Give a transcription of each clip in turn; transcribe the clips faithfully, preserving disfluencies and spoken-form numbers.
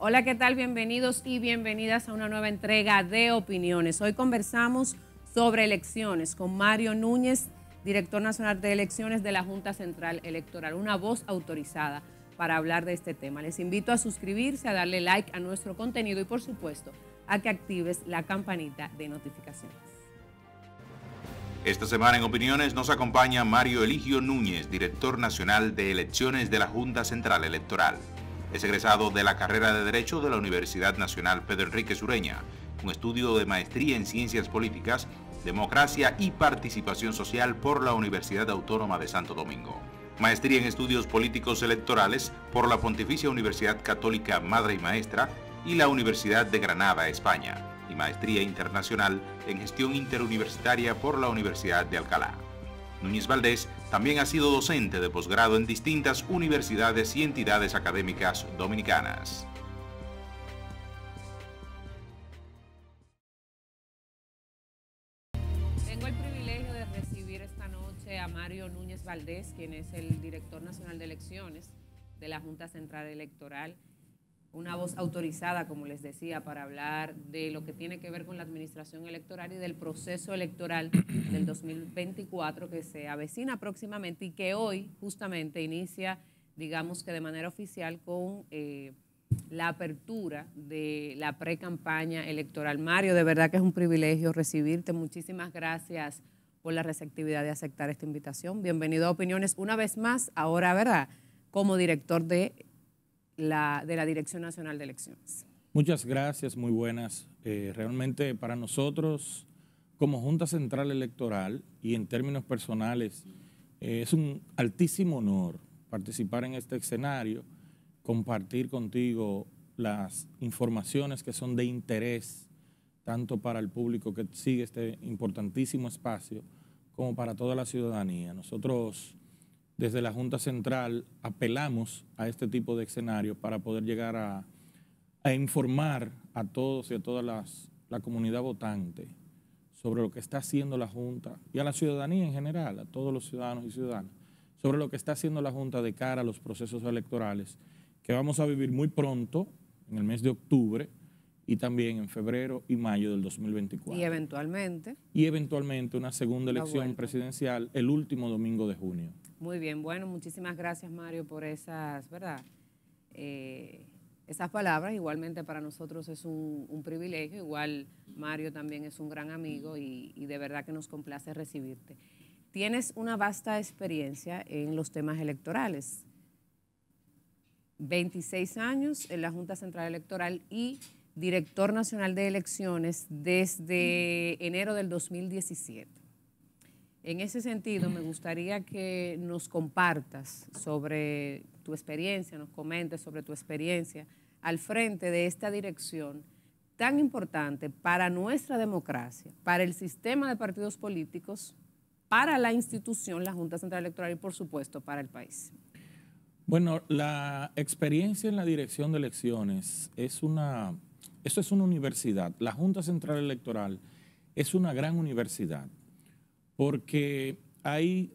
Hola, ¿qué tal? Bienvenidos y bienvenidas a una nueva entrega de Opiniones. Hoy conversamos sobre elecciones con Mario Núñez, Director Nacional de Elecciones de la Junta Central Electoral, una voz autorizada para hablar de este tema. Les invito a suscribirse, a darle like a nuestro contenido y, por supuesto, a que actives la campanita de notificaciones. Esta semana en Opiniones nos acompaña Mario Eligio Núñez, Director Nacional de Elecciones de la Junta Central Electoral. Es egresado de la carrera de Derecho de la Universidad Nacional Pedro Enrique Sureña, con estudio de maestría en Ciencias Políticas, Democracia y Participación Social por la Universidad Autónoma de Santo Domingo. Maestría en Estudios Políticos Electorales por la Pontificia Universidad Católica Madre y Maestra y la Universidad de Granada, España. Y Maestría Internacional en Gestión Interuniversitaria por la Universidad de Alcalá. Núñez Valdés también ha sido docente de posgrado en distintas universidades y entidades académicas dominicanas. Tengo el privilegio de recibir esta noche a Mario Núñez Valdés, quien es el Director Nacional de Elecciones de la Junta Central Electoral, una voz autorizada, como les decía, para hablar de lo que tiene que ver con la administración electoral y del proceso electoral del dos mil veinticuatro que se avecina próximamente y que hoy justamente inicia, digamos que de manera oficial, con eh, la apertura de la pre-campaña electoral. Mario, de verdad que es un privilegio recibirte. Muchísimas gracias por la receptividad de aceptar esta invitación. Bienvenido a Opiniones una vez más, ahora, ¿verdad?, como director de La, de la Dirección Nacional de Elecciones. Muchas gracias, muy buenas. Eh, realmente para nosotros, como Junta Central Electoral y en términos personales, eh, es un altísimo honor participar en este escenario, compartir contigo las informaciones que son de interés, tanto para el público que sigue este importantísimo espacio, como para toda la ciudadanía. Nosotros, desde la Junta Central, apelamos a este tipo de escenarios para poder llegar a, a informar a todos y a toda las, la comunidad votante sobre lo que está haciendo la Junta y a la ciudadanía en general, a todos los ciudadanos y ciudadanas, sobre lo que está haciendo la Junta de cara a los procesos electorales que vamos a vivir muy pronto, en el mes de octubre, y también en febrero y mayo del dos mil veinticuatro. Y eventualmente. Y eventualmente una segunda elección presidencial el último domingo de junio. Muy bien, bueno, muchísimas gracias, Mario, por esas, ¿verdad? Eh, esas palabras. Igualmente para nosotros es un, un privilegio, igual Mario también es un gran amigo y, y de verdad que nos complace recibirte. Tienes una vasta experiencia en los temas electorales, veintiséis años en la Junta Central Electoral y Director Nacional de Elecciones desde enero del dos mil diecisiete. En ese sentido, me gustaría que nos compartas sobre tu experiencia, nos comentes sobre tu experiencia al frente de esta dirección tan importante para nuestra democracia, para el sistema de partidos políticos, para la institución, la Junta Central Electoral y, por supuesto, para el país. Bueno, la experiencia en la Dirección de Elecciones es una, eso es una universidad. La Junta Central Electoral es una gran universidad, porque hay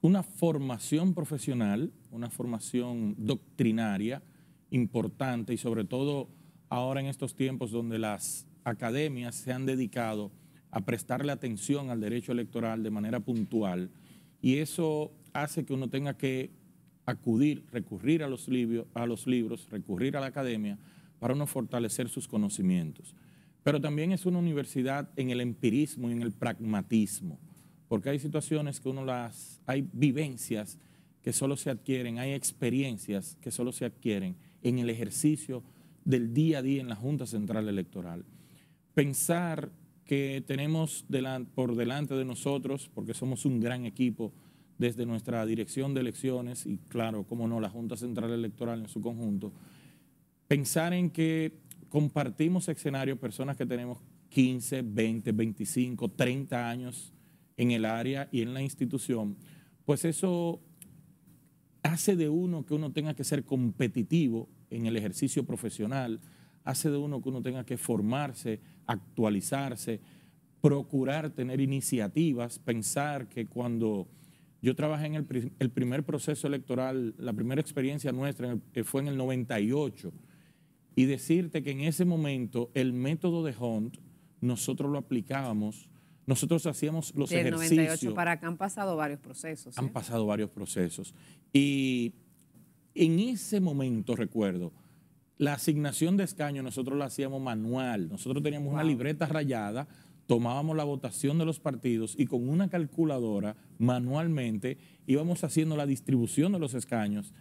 una formación profesional, una formación doctrinaria importante y sobre todo ahora en estos tiempos donde las academias se han dedicado a prestarle atención al derecho electoral de manera puntual, y eso hace que uno tenga que acudir, recurrir a los libros, a los libros, recurrir a la academia para uno fortalecer sus conocimientos. Pero también es una universidad en el empirismo y en el pragmatismo, porque hay situaciones que uno las, hay vivencias que solo se adquieren, hay experiencias que solo se adquieren en el ejercicio del día a día en la Junta Central Electoral. Pensar que tenemos delan, por delante de nosotros, porque somos un gran equipo desde nuestra Dirección de Elecciones y, claro, cómo no, la Junta Central Electoral en su conjunto, pensar en que compartimos escenario personas que tenemos quince, veinte, veinticinco, treinta años en el área y en la institución, pues eso hace de uno que uno tenga que ser competitivo en el ejercicio profesional, hace de uno que uno tenga que formarse, actualizarse, procurar tener iniciativas, pensar que cuando yo trabajé en el, pr el primer proceso electoral, la primera experiencia nuestra en el, fue en el noventa y ocho, y decirte que en ese momento el método de Hunt nosotros lo aplicábamos, nosotros hacíamos los del ejercicios. Del noventa y ocho para acá han pasado varios procesos. Han ¿eh? pasado varios procesos. Y en ese momento, recuerdo, la asignación de escaños nosotros la hacíamos manual. Nosotros teníamos wow. una libreta rayada, tomábamos la votación de los partidos y con una calculadora manualmente íbamos haciendo la distribución de los escaños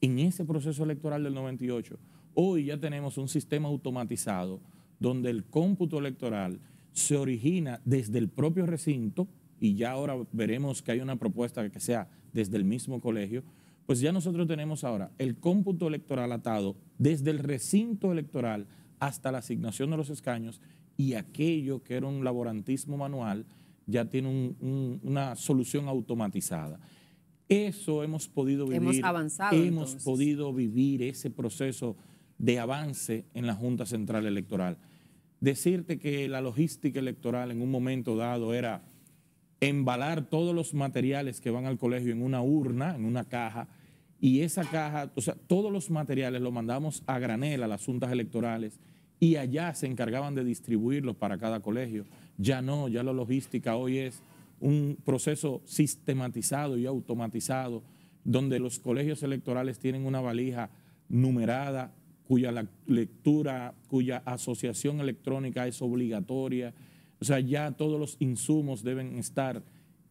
en ese proceso electoral del noventa y ocho. Hoy ya tenemos un sistema automatizado donde el cómputo electoral se origina desde el propio recinto, y ya ahora veremos que hay una propuesta que sea desde el mismo colegio, pues ya nosotros tenemos ahora el cómputo electoral atado desde el recinto electoral hasta la asignación de los escaños, y aquello que era un laborantismo manual ya tiene un, un, una solución automatizada. Eso hemos podido vivir. Hemos avanzado, hemos entonces. podido vivir ese proceso de avance en la Junta Central Electoral. Decirte que la logística electoral en un momento dado era embalar todos los materiales que van al colegio en una urna, en una caja, y esa caja, o sea, todos los materiales los mandamos a granel a las juntas electorales y allá se encargaban de distribuirlos para cada colegio. Ya no, ya la logística hoy es un proceso sistematizado y automatizado donde los colegios electorales tienen una valija numerada, cuya lectura, cuya asociación electrónica es obligatoria. O sea, ya todos los insumos deben estar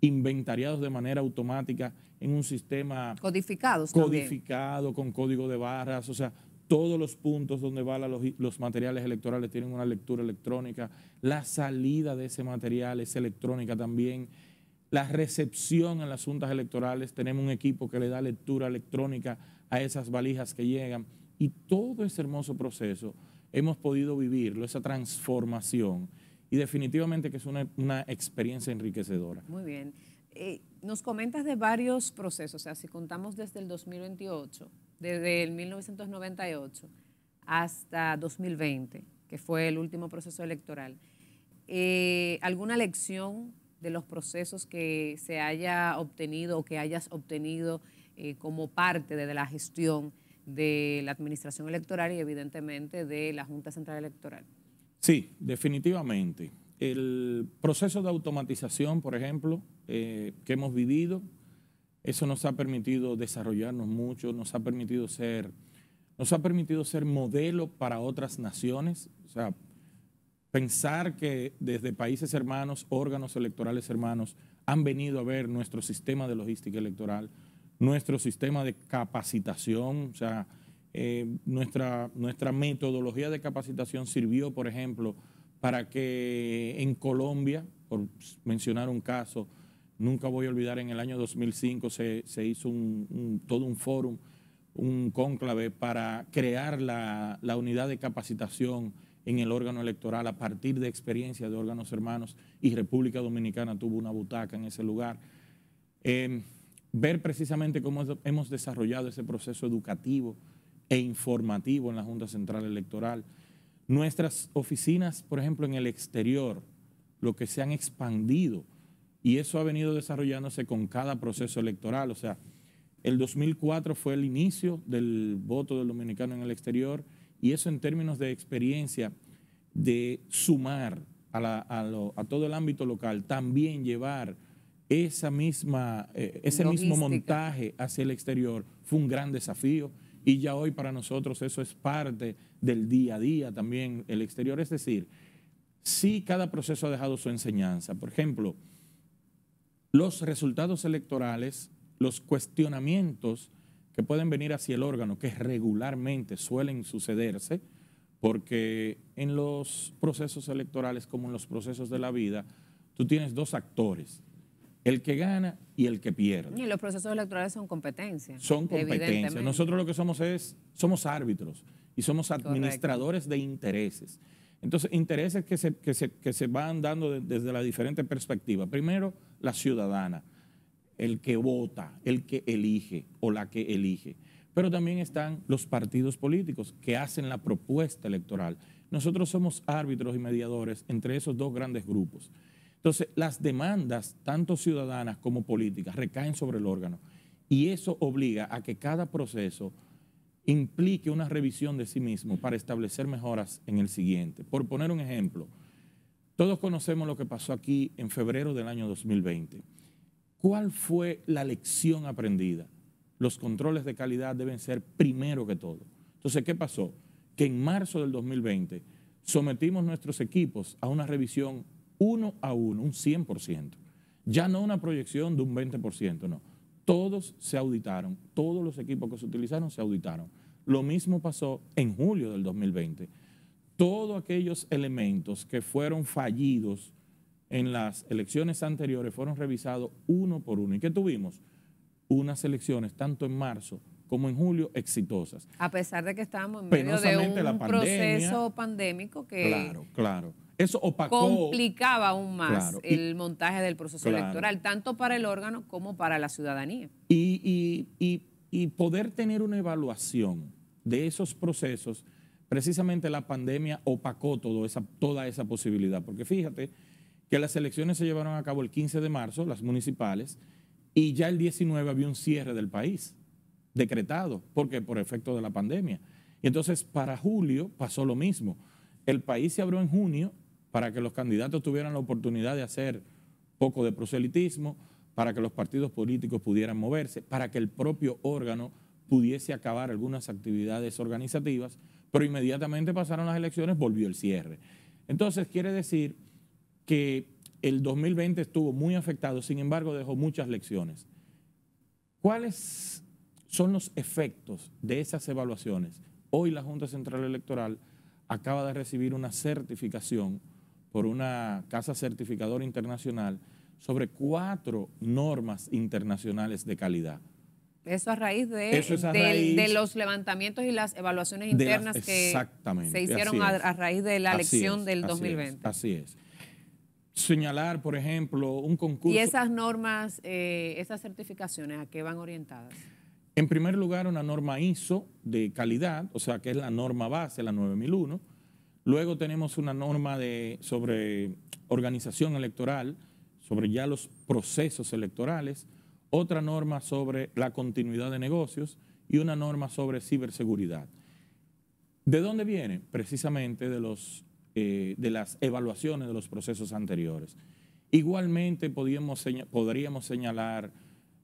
inventariados de manera automática en un sistema codificados codificado también. Con código de barras. O sea, todos los puntos donde van los, los materiales electorales tienen una lectura electrónica. La salida de ese material es electrónica también. La recepción en las juntas electorales, tenemos un equipo que le da lectura electrónica a esas valijas que llegan. Y todo ese hermoso proceso hemos podido vivirlo, esa transformación, y definitivamente que es una, una experiencia enriquecedora. Muy bien. Eh, nos comentas de varios procesos, o sea, si contamos desde el dos mil veintiocho, desde el mil novecientos noventa y ocho hasta dos mil veinte, que fue el último proceso electoral, eh, ¿alguna lección de los procesos que se haya obtenido o que hayas obtenido eh, como parte de, de la gestión de la administración electoral y evidentemente de la Junta Central Electoral? Sí, definitivamente. El proceso de automatización, por ejemplo, eh, que hemos vivido, eso nos ha permitido desarrollarnos mucho, nos ha permitido ser, nos ha permitido ser modelo para otras naciones. O sea, pensar que desde países hermanos, órganos electorales hermanos, han venido a ver nuestro sistema de logística electoral, nuestro sistema de capacitación, o sea, eh, nuestra, nuestra metodología de capacitación sirvió, por ejemplo, para que en Colombia, por mencionar un caso, nunca voy a olvidar, en el año dos mil cinco se, se hizo un, un, todo un fórum, un cónclave para crear la, la unidad de capacitación en el órgano electoral a partir de experiencia de órganos hermanos, y República Dominicana tuvo una butaca en ese lugar. Eh, Ver precisamente cómo hemos desarrollado ese proceso educativo e informativo en la Junta Central Electoral. Nuestras oficinas, por ejemplo, en el exterior, lo que se han expandido, y eso ha venido desarrollándose con cada proceso electoral. O sea, el dos mil cuatro fue el inicio del voto del dominicano en el exterior, y eso en términos de experiencia, de sumar a, la, a, lo, a todo el ámbito local, también llevar Esa misma, eh, ese logística. mismo montaje hacia el exterior fue un gran desafío, y ya hoy para nosotros eso es parte del día a día también, el exterior. Es decir, sí, cada proceso ha dejado su enseñanza. Por ejemplo, los resultados electorales, los cuestionamientos que pueden venir hacia el órgano, que regularmente suelen sucederse, porque en los procesos electorales, como en los procesos de la vida, tú tienes dos actores: el que gana y el que pierde. Y los procesos electorales son competencias. Son competencias. Nosotros lo que somos es, somos árbitros y somos administradores Correcto. de intereses. Entonces, intereses que se, que se, que se van dando de, desde las diferentes perspectivas. Primero, la ciudadana, el que vota, el que elige o la que elige. Pero también están los partidos políticos que hacen la propuesta electoral. Nosotros somos árbitros y mediadores entre esos dos grandes grupos. Entonces, las demandas, tanto ciudadanas como políticas, recaen sobre el órgano, y eso obliga a que cada proceso implique una revisión de sí mismo para establecer mejoras en el siguiente. Por poner un ejemplo, todos conocemos lo que pasó aquí en febrero del año dos mil veinte. ¿Cuál fue la lección aprendida? Los controles de calidad deben ser primero que todo. Entonces, ¿qué pasó? Que en marzo del dos mil veinte sometimos nuestros equipos a una revisión uno a uno, un cien por ciento. Ya no una proyección de un veinte por ciento, no. Todos se auditaron, todos los equipos que se utilizaron se auditaron. Lo mismo pasó en julio del dos mil veinte. Todos aquellos elementos que fueron fallidos en las elecciones anteriores fueron revisados uno por uno. ¿Y qué tuvimos? Unas elecciones, tanto en marzo como en julio, exitosas. A pesar de que estábamos en medio de un la pandemia, proceso pandémico que... Claro, claro. Eso opacó, complicaba aún más claro, y, el montaje del proceso claro, electoral, tanto para el órgano como para la ciudadanía. Y, y, y, y poder tener una evaluación de esos procesos, precisamente la pandemia opacó todo esa, toda esa posibilidad. Porque fíjate que las elecciones se llevaron a cabo el quince de marzo, las municipales, y ya el diecinueve había un cierre del país, decretado, porque por efecto de la pandemia. Y entonces para julio pasó lo mismo. El país se abrió en junio, para que los candidatos tuvieran la oportunidad de hacer poco de proselitismo, para que los partidos políticos pudieran moverse, para que el propio órgano pudiese acabar algunas actividades organizativas, pero inmediatamente pasaron las elecciones, volvió el cierre. Entonces, quiere decir que el dos mil veinte estuvo muy afectado, sin embargo, dejó muchas lecciones. ¿Cuáles son los efectos de esas evaluaciones? Hoy la Junta Central Electoral acaba de recibir una certificación por una casa certificadora internacional sobre cuatro normas internacionales de calidad. Eso a raíz de, Eso es a de, raíz de los levantamientos y las evaluaciones internas las, que se hicieron a, a raíz de la elección del dos mil veinte. Así es. Señalar, por ejemplo, un concurso. ¿Y esas normas, eh, esas certificaciones, a qué van orientadas? En primer lugar, una norma I S O de calidad, o sea, que es la norma base, la nueve mil uno. Luego tenemos una norma de, sobre organización electoral, sobre ya los procesos electorales, otra norma sobre la continuidad de negocios y una norma sobre ciberseguridad. ¿De dónde viene? Precisamente de, los, eh, de las evaluaciones de los procesos anteriores. Igualmente podríamos, podríamos señalar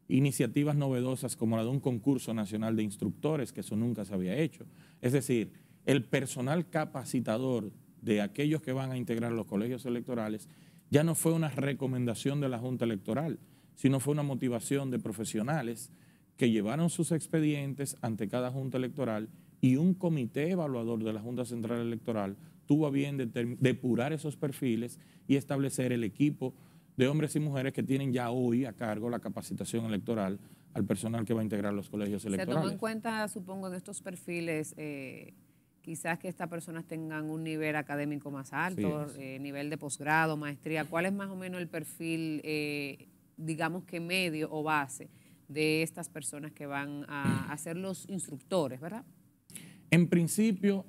iniciativas novedosas como la de un concurso nacional de instructores, que eso nunca se había hecho. Es decir, el personal capacitador de aquellos que van a integrar los colegios electorales ya no fue una recomendación de la Junta Electoral, sino fue una motivación de profesionales que llevaron sus expedientes ante cada Junta Electoral y un comité evaluador de la Junta Central Electoral tuvo a bien depurar esos perfiles y establecer el equipo de hombres y mujeres que tienen ya hoy a cargo la capacitación electoral al personal que va a integrar los colegios electorales. Se tomó en cuenta, supongo, de estos perfiles, eh, quizás que estas personas tengan un nivel académico más alto, sí, eh, nivel de posgrado, maestría. ¿Cuál es más o menos el perfil, eh, digamos que medio o base de estas personas que van a, a ser los instructores, verdad? En principio,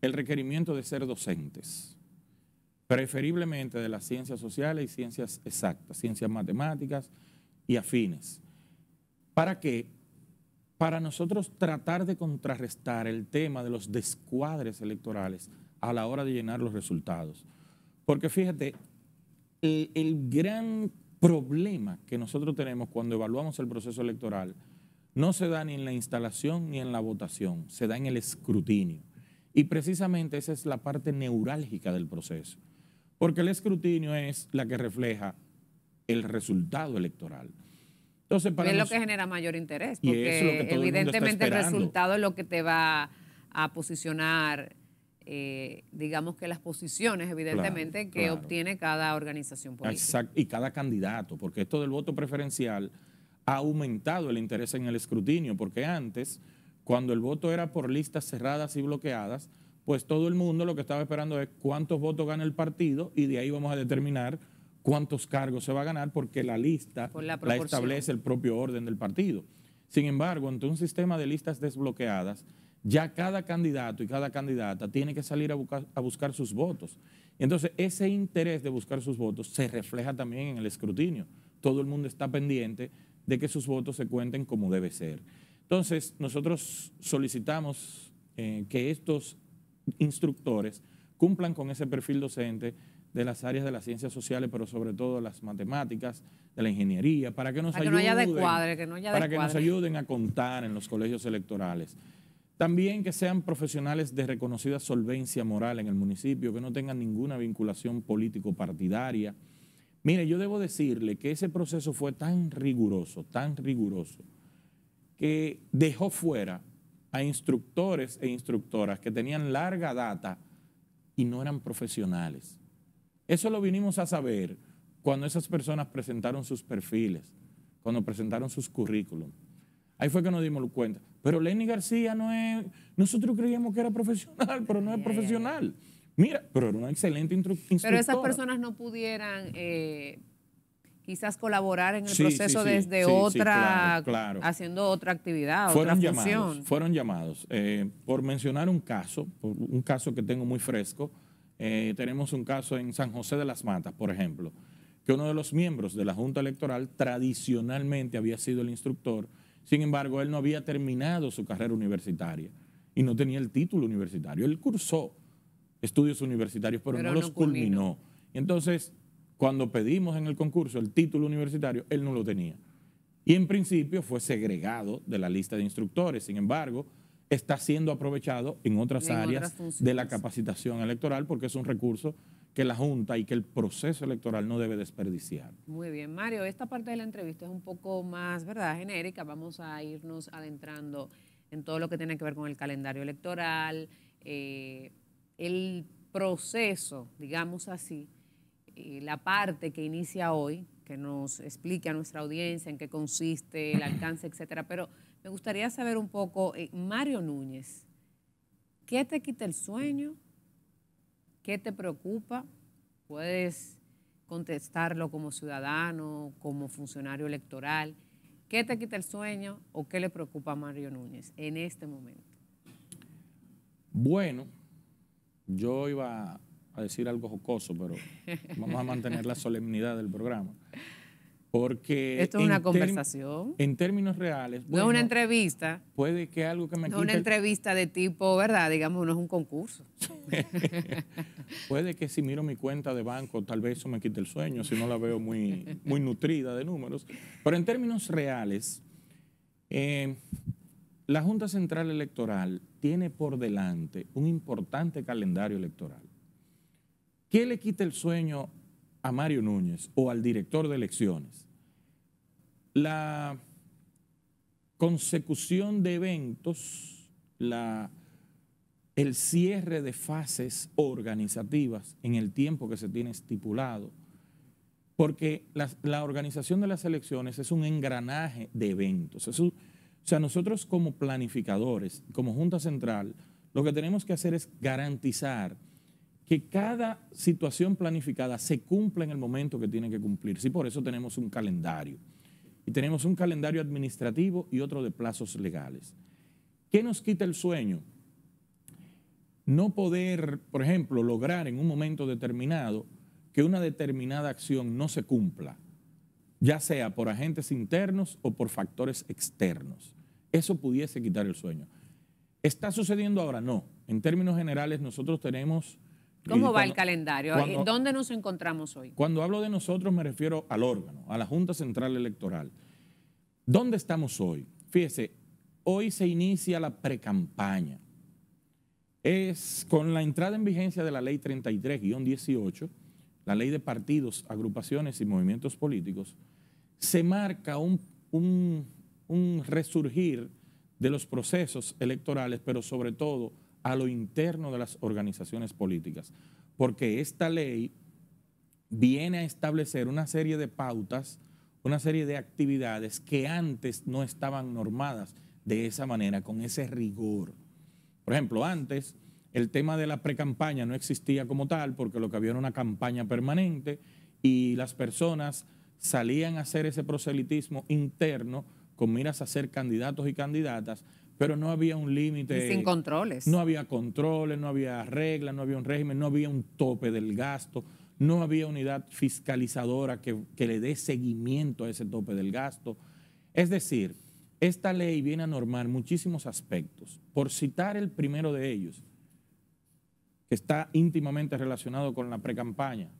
el requerimiento de ser docentes, preferiblemente de las ciencias sociales y ciencias exactas, ciencias matemáticas y afines. ¿Para qué? Para nosotros tratar de contrarrestar el tema de los descuadres electorales a la hora de llenar los resultados. Porque fíjate, el, el gran problema que nosotros tenemos cuando evaluamos el proceso electoral no se da ni en la instalación ni en la votación, se da en el escrutinio. Y precisamente esa es la parte neurálgica del proceso. Porque el escrutinio es la que refleja el resultado electoral. Entonces, para es nos... lo que genera mayor interés, porque evidentemente el, el resultado es lo que te va a posicionar, eh, digamos que las posiciones evidentemente claro, que claro. obtiene cada organización política. Exacto, y cada candidato, porque esto del voto preferencial ha aumentado el interés en el escrutinio, porque antes, cuando el voto era por listas cerradas y bloqueadas, pues todo el mundo lo que estaba esperando es cuántos votos gana el partido y de ahí vamos a determinar cuántos cargos se va a ganar porque la lista la, la establece el propio orden del partido. Sin embargo, ante un sistema de listas desbloqueadas, ya cada candidato y cada candidata tiene que salir a buscar, a buscar sus votos. Entonces, ese interés de buscar sus votos se refleja también en el escrutinio. Todo el mundo está pendiente de que sus votos se cuenten como debe ser. Entonces, nosotros solicitamos eh, que estos instructores cumplan con ese perfil docente de las áreas de las ciencias sociales, pero sobre todo las matemáticas, de la ingeniería, para que nos para ayuden, que no haya descuadre, que no haya para que nos ayuden a contar en los colegios electorales. También que sean profesionales de reconocida solvencia moral en el municipio, que no tengan ninguna vinculación político-partidaria. Mire, yo debo decirle que ese proceso fue tan riguroso, tan riguroso, que dejó fuera a instructores e instructoras que tenían larga data y no eran profesionales. Eso lo vinimos a saber cuando esas personas presentaron sus perfiles, cuando presentaron sus currículum. Ahí fue que nos dimos cuenta. Pero Lenny García no es... Nosotros creíamos que era profesional, pero no es profesional. Mira, pero era una excelente instructora. Pero esas personas no pudieran... Eh... quizás colaborar en el sí, proceso sí, sí, desde sí, otra, sí, claro, claro. haciendo otra actividad, fueron otra función. Llamados, fueron llamados. Eh, por mencionar un caso, un caso que tengo muy fresco, eh, tenemos un caso en San José de las Matas, por ejemplo, que uno de los miembros de la Junta Electoral tradicionalmente había sido el instructor, sin embargo, él no había terminado su carrera universitaria y no tenía el título universitario. Él cursó estudios universitarios, pero, pero no, no los culminó. culminó. Y entonces... Cuando pedimos en el concurso el título universitario, él no lo tenía. Y en principio fue segregado de la lista de instructores. Sin embargo, está siendo aprovechado en otras en áreas otras de la capacitación electoral porque es un recurso que la Junta y que el proceso electoral no debe desperdiciar. Muy bien, Mario. Esta parte de la entrevista es un poco más, ¿verdad?, genérica. Vamos a irnos adentrando en todo lo que tiene que ver con el calendario electoral, eh, el proceso, digamos así, y la parte que inicia hoy, que nos explique a nuestra audiencia en qué consiste, el alcance, etcétera. Pero me gustaría saber un poco, eh, Mario Núñez, ¿qué te quita el sueño? ¿Qué te preocupa? Puedes contestarlo como ciudadano, como funcionario electoral. ¿Qué te quita el sueño o qué le preocupa a Mario Núñez en este momento? Bueno, yo iba a... a decir algo jocoso, pero vamos a mantener la solemnidad del programa. Porque... Esto es una conversación. En términos reales... No es bueno, una entrevista. Puede que algo que me no quite... No es una entrevista de tipo, ¿verdad? Digamos, no es un concurso. Puede que si miro mi cuenta de banco, tal vez eso me quite el sueño, si no la veo muy, muy nutrida de números. Pero en términos reales, eh, la Junta Central Electoral tiene por delante un importante calendario electoral. ¿Qué le quita el sueño a Mario Núñez o al director de elecciones? La consecución de eventos, la, el cierre de fases organizativas en el tiempo que se tiene estipulado, porque la, la organización de las elecciones es un engranaje de eventos. Es un, o sea, nosotros como planificadores, como Junta Central, lo que tenemos que hacer es garantizar que cada situación planificada se cumpla en el momento que tiene que cumplirse. Y por eso tenemos un calendario. Y tenemos un calendario administrativo y otro de plazos legales. ¿Qué nos quita el sueño? No poder, por ejemplo, lograr en un momento determinado que una determinada acción no se cumpla, ya sea por agentes internos o por factores externos. Eso pudiese quitar el sueño. ¿Está sucediendo ahora? No. En términos generales, nosotros tenemos... ¿Cómo va el calendario? Cuando, ¿Dónde nos encontramos hoy? Cuando hablo de nosotros me refiero al órgano, a la Junta Central Electoral. ¿Dónde estamos hoy? Fíjese, hoy se inicia la precampaña. Es con la entrada en vigencia de la Ley treinta y tres guion dieciocho, la Ley de Partidos, Agrupaciones y Movimientos Políticos, se marca un, un, un resurgir de los procesos electorales, pero sobre todo a lo interno de las organizaciones políticas, porque esta ley viene a establecer una serie de pautas, una serie de actividades que antes no estaban normadas de esa manera, con ese rigor. Por ejemplo, antes el tema de la precampaña no existía como tal, porque lo que había era una campaña permanente y las personas salían a hacer ese proselitismo interno con miras a ser candidatos y candidatas, pero no había un límite. Y sin controles. No había controles, no había reglas, no había un régimen, no había un tope del gasto, no había unidad fiscalizadora que, que le dé seguimiento a ese tope del gasto. Es decir, Esta ley viene a normar muchísimos aspectos. Por citar el primero de ellos, que está íntimamente relacionado con la precampaña,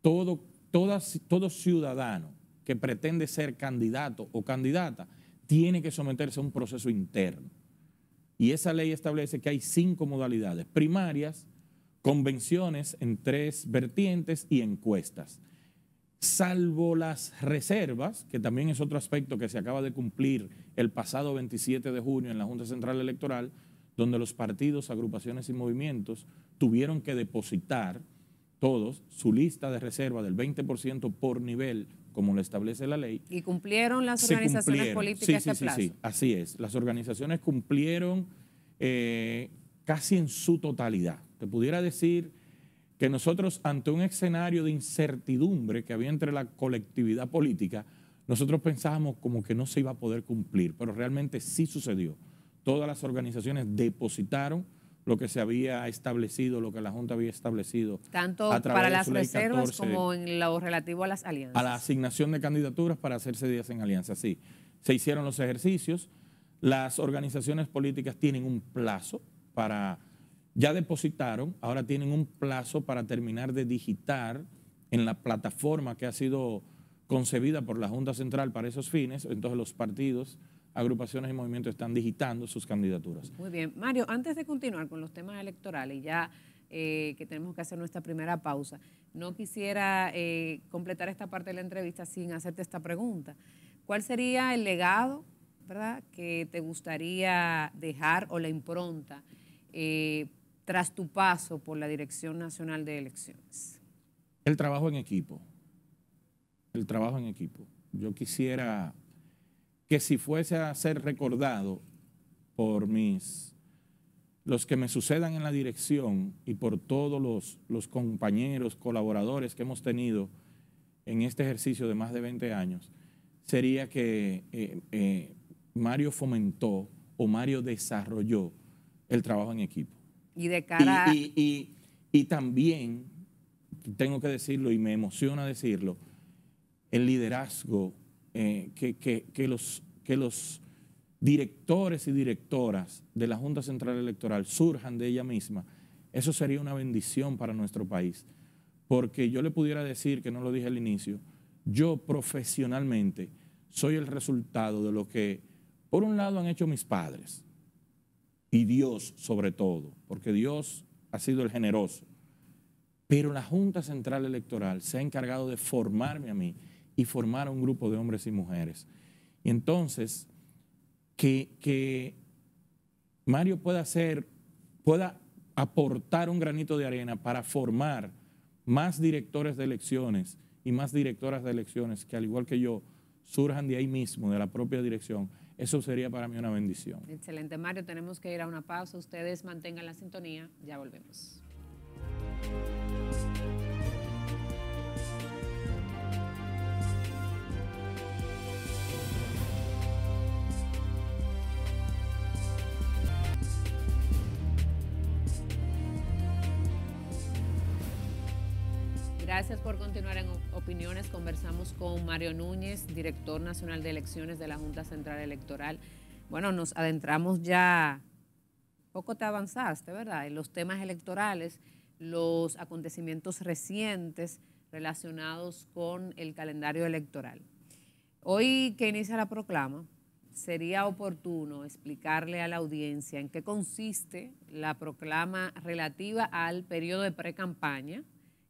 todo, todo, todo ciudadano que pretende ser candidato o candidata tiene que someterse a un proceso interno. Y esa ley establece que hay cinco modalidades: primarias, convenciones en tres vertientes y encuestas. Salvo las reservas, que también es otro aspecto que se acaba de cumplir el pasado veintisiete de junio en la Junta Central Electoral, donde los partidos, agrupaciones y movimientos tuvieron que depositar todos su lista de reserva del veinte por ciento por nivel, como lo establece la ley. ¿Y cumplieron las organizaciones cumplieron. políticas sí, sí, plazo? Sí, sí, así es. Las organizaciones cumplieron eh, casi en su totalidad. Te pudiera decir que nosotros, ante un escenario de incertidumbre que había entre la colectividad política, nosotros pensábamos como que no se iba a poder cumplir, pero realmente sí sucedió. Todas las organizaciones depositaron lo que se había establecido, lo que la Junta había establecido. Tanto para las reservas como en lo relativo a las alianzas. A la asignación de candidaturas para hacerse días en alianzas, sí. Se hicieron los ejercicios. Las organizaciones políticas tienen un plazo para... Ya depositaron, ahora tienen un plazo para terminar de digitar en la plataforma que ha sido concebida por la Junta Central para esos fines. Entonces los partidos, agrupaciones y movimientos están digitando sus candidaturas. Muy bien. Mario, antes de continuar con los temas electorales, ya eh, que tenemos que hacer nuestra primera pausa, no quisiera eh, completar esta parte de la entrevista sin hacerte esta pregunta. ¿Cuál sería el legado, verdad, que te gustaría dejar, o la impronta eh, tras tu paso por la Dirección Nacional de Elecciones? El trabajo en equipo, el trabajo en equipo. Yo quisiera que, si fuese a ser recordado por mis, los que me sucedan en la dirección y por todos los, los compañeros, colaboradores que hemos tenido en este ejercicio de más de veinte años, sería que eh, eh, Mario fomentó o Mario desarrolló el trabajo en equipo. Y de cara y, y, y, y también, tengo que decirlo y me emociona decirlo, el liderazgo eh, que, que, que, los, que los directores y directoras de la Junta Central Electoral surjan de ella misma. Eso sería una bendición para nuestro país, porque yo le pudiera decir, que no lo dije al inicio, yo profesionalmente soy el resultado de lo que por un lado han hecho mis padres, y Dios sobre todo, porque Dios ha sido el generoso. Pero la Junta Central Electoral se ha encargado de formarme a mí y formar a un grupo de hombres y mujeres. Y entonces, que, que Mario pueda hacer, pueda aportar un granito de arena para formar más directores de elecciones y más directoras de elecciones que, al igual que yo, surjan de ahí mismo, de la propia dirección, eso sería para mí una bendición. Excelente, Mario. Tenemos que ir a una pausa. Ustedes mantengan la sintonía. Ya volvemos. Gracias por continuar en Opiniones. Conversamos con Mario Núñez, director nacional de elecciones de la Junta Central Electoral. Bueno, nos adentramos ya, poco te avanzaste, ¿verdad?, en los temas electorales, los acontecimientos recientes relacionados con el calendario electoral. Hoy que inicia la proclama, sería oportuno explicarle a la audiencia en qué consiste la proclama relativa al periodo de precampaña,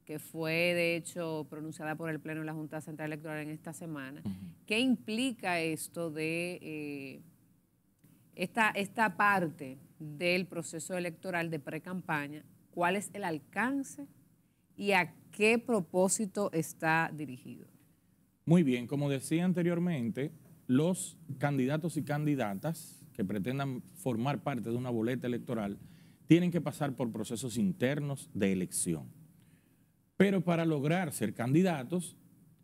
que fue de hecho pronunciada por el Pleno de la Junta Central Electoral en esta semana. Uh-huh. ¿Qué implica esto de eh, esta, esta parte del proceso electoral de precampaña? ¿Cuál es el alcance y a qué propósito está dirigido? Muy bien, como decía anteriormente, los candidatos y candidatas que pretendan formar parte de una boleta electoral tienen que pasar por procesos internos de elección. Pero para lograr ser candidatos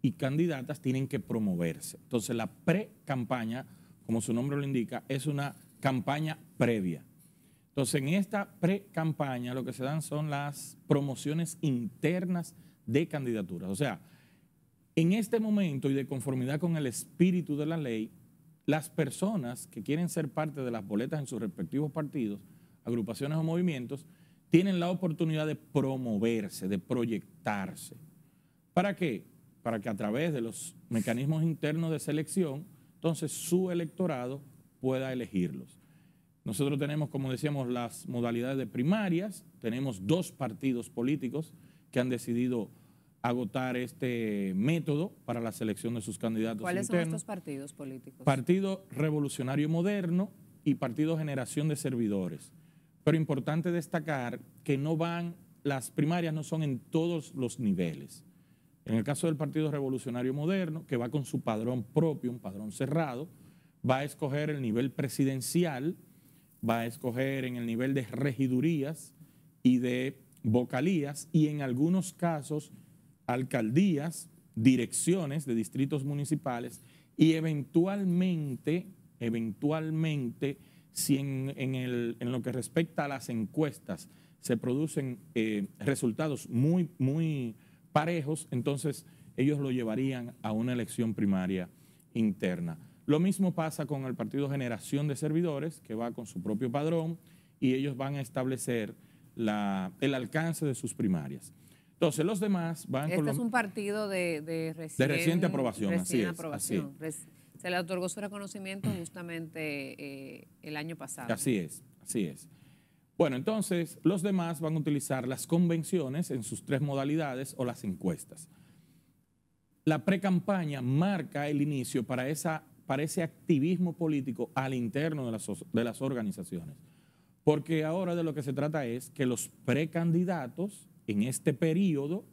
y candidatas tienen que promoverse. Entonces la pre-campaña, como su nombre lo indica, es una campaña previa. Entonces en esta pre-campaña lo que se dan son las promociones internas de candidaturas. O sea, en este momento y de conformidad con el espíritu de la ley, las personas que quieren ser parte de las boletas en sus respectivos partidos, agrupaciones o movimientos, tienen la oportunidad de promoverse, de proyectarse. ¿Para qué? Para que a través de los mecanismos internos de selección, entonces su electorado pueda elegirlos. Nosotros tenemos, como decíamos, las modalidades de primarias, tenemos dos partidos políticos que han decidido agotar este método para la selección de sus candidatos internos. ¿Cuáles son estos partidos políticos? Partido Revolucionario Moderno y Partido Generación de Servidores. Pero importante destacar que no van, las primarias no son en todos los niveles. En el caso del Partido Revolucionario Moderno, que va con su padrón propio, un padrón cerrado, va a escoger el nivel presidencial, va a escoger en el nivel de regidurías y de vocalías y en algunos casos alcaldías, direcciones de distritos municipales y eventualmente, eventualmente, si en, en, el, en lo que respecta a las encuestas se producen eh, resultados muy, muy parejos, entonces ellos lo llevarían a una elección primaria interna. Lo mismo pasa con el Partido Generación de Servidores, que va con su propio padrón y ellos van a establecer la, el alcance de sus primarias. Entonces los demás van este con... Este es un partido de, de, recién, de reciente aprobación, recién así aprobación. Es, así es. Se le otorgó su reconocimiento justamente eh, el año pasado. Así es, así es. Bueno, entonces los demás van a utilizar las convenciones en sus tres modalidades o las encuestas. La precampaña marca el inicio para, esa, para ese activismo político al interno de las, de las organizaciones. Porque ahora de lo que se trata es que los precandidatos... En este periodo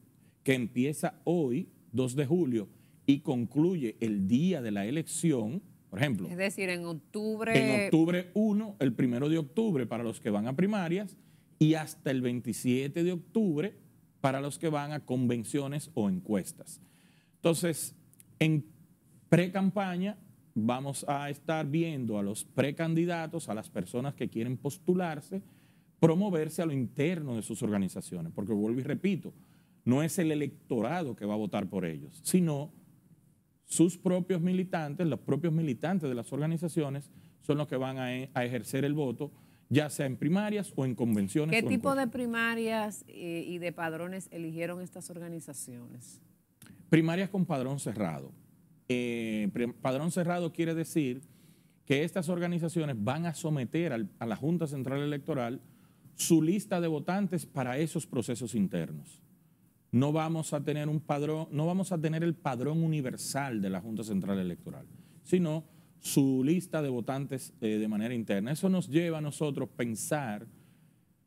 que empieza hoy, dos de julio, y concluye el día de la elección, por ejemplo. Es decir, en octubre. En octubre primero, el primero de octubre para los que van a primarias y hasta el veintisiete de octubre para los que van a convenciones o encuestas. Entonces, en pre-campaña vamos a estar viendo a los precandidatos, a las personas que quieren postularse, promoverse a lo interno de sus organizaciones, porque vuelvo y repito, no es el electorado que va a votar por ellos, sino sus propios militantes, los propios militantes de las organizaciones son los que van a, e a ejercer el voto, ya sea en primarias o en convenciones. ¿Qué tipo de primarias y de padrones eligieron estas organizaciones? Primarias con padrón cerrado. Eh, padrón cerrado quiere decir que estas organizaciones van a someter al, a la Junta Central Electoral su lista de votantes para esos procesos internos. No vamos a tener un padrón, no vamos a tener el padrón universal de la Junta Central Electoral, sino su lista de votantes eh, de manera interna. Eso nos lleva a nosotros pensar,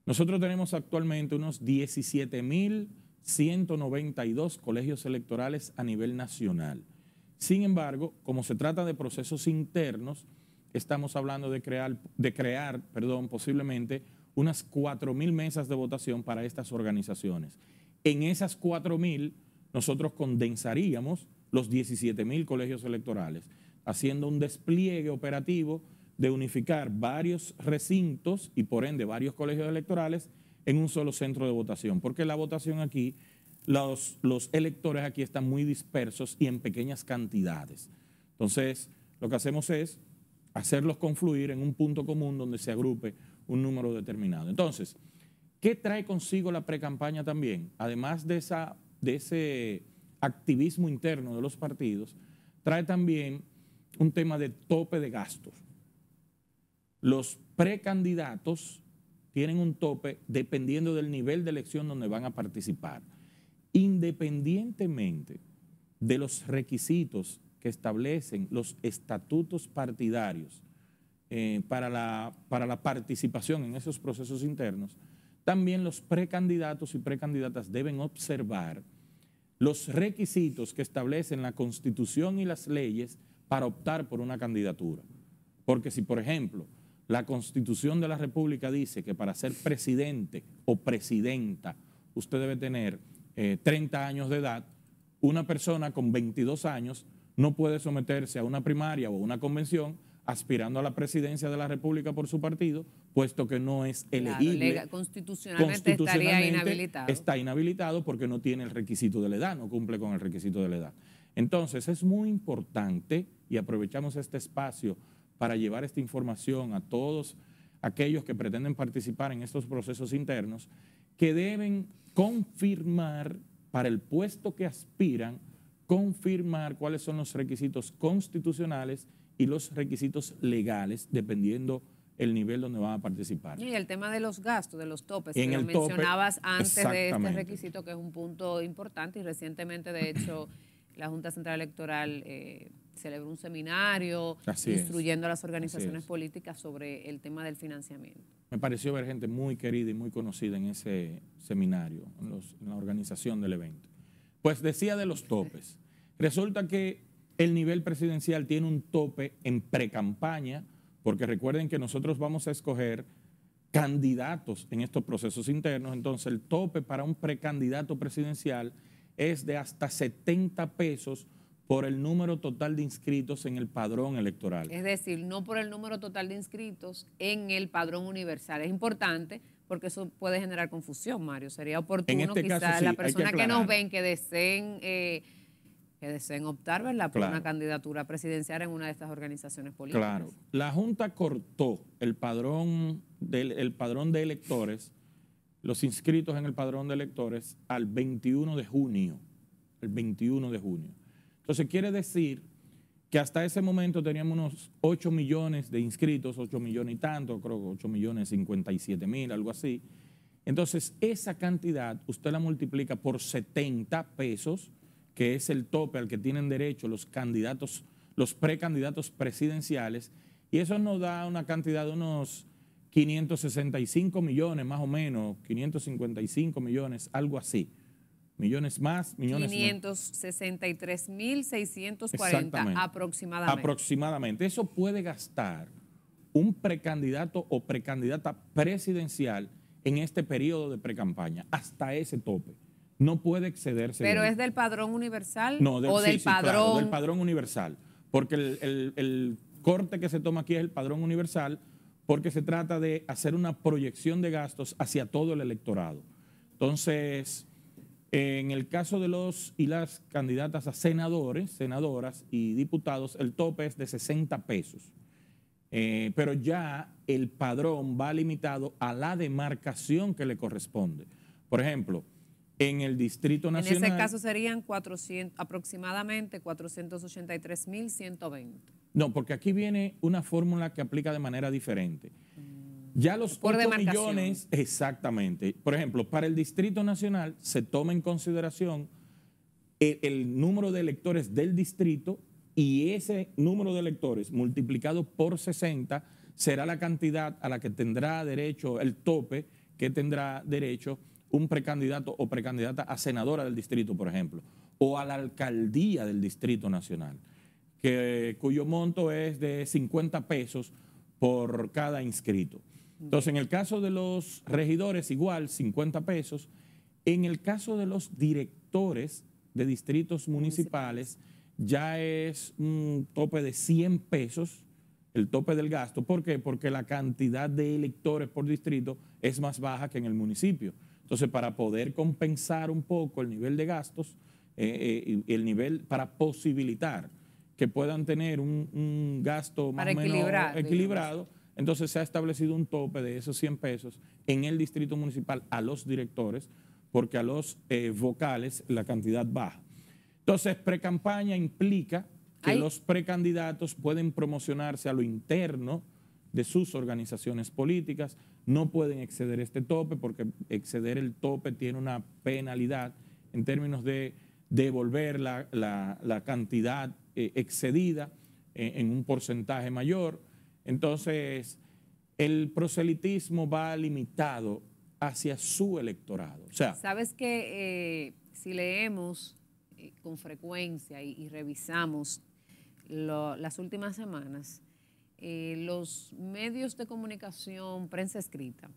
nosotros tenemos actualmente unos diecisiete mil ciento noventa y dos colegios electorales a nivel nacional. Sin embargo, como se trata de procesos internos, estamos hablando de crear, de crear, perdón, posiblemente unas cuatro mil mesas de votación para estas organizaciones. En esas cuatro mil nosotros condensaríamos los diecisiete mil colegios electorales, haciendo un despliegue operativo de unificar varios recintos y por ende varios colegios electorales en un solo centro de votación, porque la votación aquí, los, los electores aquí están muy dispersos y en pequeñas cantidades. Entonces, lo que hacemos es hacerlos confluir en un punto común donde se agrupe un número determinado. Entonces, ¿qué trae consigo la precampaña también? Además de, esa, de ese activismo interno de los partidos, trae también un tema de tope de gastos. Los precandidatos tienen un tope dependiendo del nivel de elección donde van a participar, independientemente de los requisitos que establecen los estatutos partidarios. Eh, para, la, para la participación en esos procesos internos, también los precandidatos y precandidatas deben observar los requisitos que establecen la Constitución y las leyes para optar por una candidatura. Porque si, por ejemplo, la Constitución de la República dice que para ser presidente o presidenta usted debe tener eh, treinta años de edad, una persona con veintidós años no puede someterse a una primaria o a una convención aspirando a la presidencia de la República por su partido, puesto que no es elegible. Claro, constitucionalmente, constitucionalmente estaría inhabilitado. Está inhabilitado porque no tiene el requisito de la edad, no cumple con el requisito de la edad. Entonces, es muy importante, y aprovechamos este espacio para llevar esta información a todos aquellos que pretenden participar en estos procesos internos, que deben confirmar para el puesto que aspiran, confirmar cuáles son los requisitos constitucionales y los requisitos legales, dependiendo el nivel donde van a participar. Y el tema de los gastos, de los topes, en que lo mencionabas tope, antes de este requisito, que es un punto importante, y recientemente, de hecho, la Junta Central Electoral eh, celebró un seminario Así instruyendo es. a las organizaciones políticas sobre el tema del financiamiento. Me pareció ver gente muy querida y muy conocida en ese seminario, en, los, en la organización del evento. Pues decía de los topes. Resulta que el nivel presidencial tiene un tope en precampaña, porque recuerden que nosotros vamos a escoger candidatos en estos procesos internos. Entonces el tope para un precandidato presidencial es de hasta setenta pesos por el número total de inscritos en el padrón electoral. Es decir, no por el número total de inscritos en el padrón universal. Es importante porque eso puede generar confusión, Mario. Sería oportuno, este quizás, sí, la persona que, que nos ven, que deseen, eh, que deseen optar, ¿verdad?, por claro. una candidatura presidencial en una de estas organizaciones políticas. Claro. La Junta cortó el padrón, del, el padrón de electores, los inscritos en el padrón de electores, al veintiuno de junio. El veintiuno de junio. Entonces quiere decir que hasta ese momento teníamos unos ocho millones de inscritos, ocho millones y tanto, creo que ocho millones cincuenta y siete mil, algo así. Entonces esa cantidad usted la multiplica por setenta pesos, que es el tope al que tienen derecho los candidatos, los precandidatos presidenciales, y eso nos da una cantidad de unos quinientos sesenta y cinco millones más o menos, quinientos cincuenta y cinco millones, algo así. Millones más, millones menos. quinientos sesenta y tres mil seiscientos cuarenta aproximadamente. Aproximadamente. Eso puede gastar un precandidato o precandidata presidencial en este periodo de precampaña, hasta ese tope. No puede excederse. ¿Pero de es del padrón universal? No, del, o sí, del sí, padrón. Claro, del padrón universal. Porque el, el, el corte que se toma aquí es el padrón universal, porque se trata de hacer una proyección de gastos hacia todo el electorado. Entonces, en el caso de los y las candidatas a senadores, senadoras y diputados, el tope es de sesenta pesos. Eh, pero ya el padrón va limitado a la demarcación que le corresponde. Por ejemplo, en el Distrito Nacional... En ese caso serían cuatrocientos, aproximadamente cuatrocientos ochenta y tres mil ciento veinte. No, porque aquí viene una fórmula que aplica de manera diferente. Ya los ocho millones, exactamente. Por ejemplo, para el Distrito Nacional se toma en consideración el, el número de electores del distrito, y ese número de electores multiplicado por sesenta será la cantidad a la que tendrá derecho, el tope que tendrá derecho un precandidato o precandidata a senadora del distrito, por ejemplo, o a la alcaldía del Distrito Nacional, que, cuyo monto es de cincuenta pesos por cada inscrito. Entonces, en el caso de los regidores, igual, cincuenta pesos. En el caso de los directores de distritos municipales, ya es un tope de cien pesos, el tope del gasto. ¿Por qué? Porque la cantidad de electores por distrito es más baja que en el municipio. Entonces, para poder compensar un poco el nivel de gastos, eh, eh, el nivel para posibilitar que puedan tener un, un gasto más o menos equilibrado, digamos. Entonces se ha establecido un tope de esos cien pesos en el distrito municipal a los directores, porque a los eh, vocales la cantidad baja. Entonces, precampaña implica que ¿Ay? los precandidatos pueden promocionarse a lo interno de sus organizaciones políticas, no pueden exceder este tope, porque exceder el tope tiene una penalidad en términos de devolver la, la, la cantidad eh, excedida eh, en un porcentaje mayor. Entonces, el proselitismo va limitado hacia su electorado. O sea, sabes que eh, si leemos eh, con frecuencia y, y revisamos lo, las últimas semanas, eh, los medios de comunicación, prensa escrita,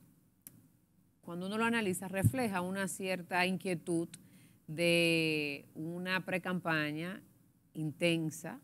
cuando uno lo analiza, refleja una cierta inquietud de una precampaña intensa,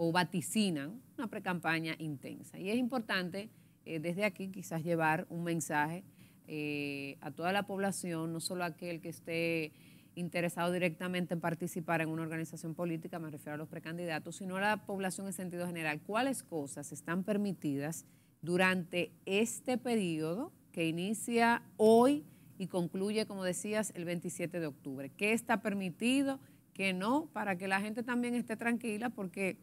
o vaticinan una precampaña intensa. Y es importante eh, desde aquí quizás llevar un mensaje eh, a toda la población, no solo a aquel que esté interesado directamente en participar en una organización política, me refiero a los precandidatos, sino a la población en sentido general. ¿Cuáles cosas están permitidas durante este periodo que inicia hoy y concluye, como decías, el veintisiete de octubre? ¿Qué está permitido, qué no? Para que la gente también esté tranquila, porque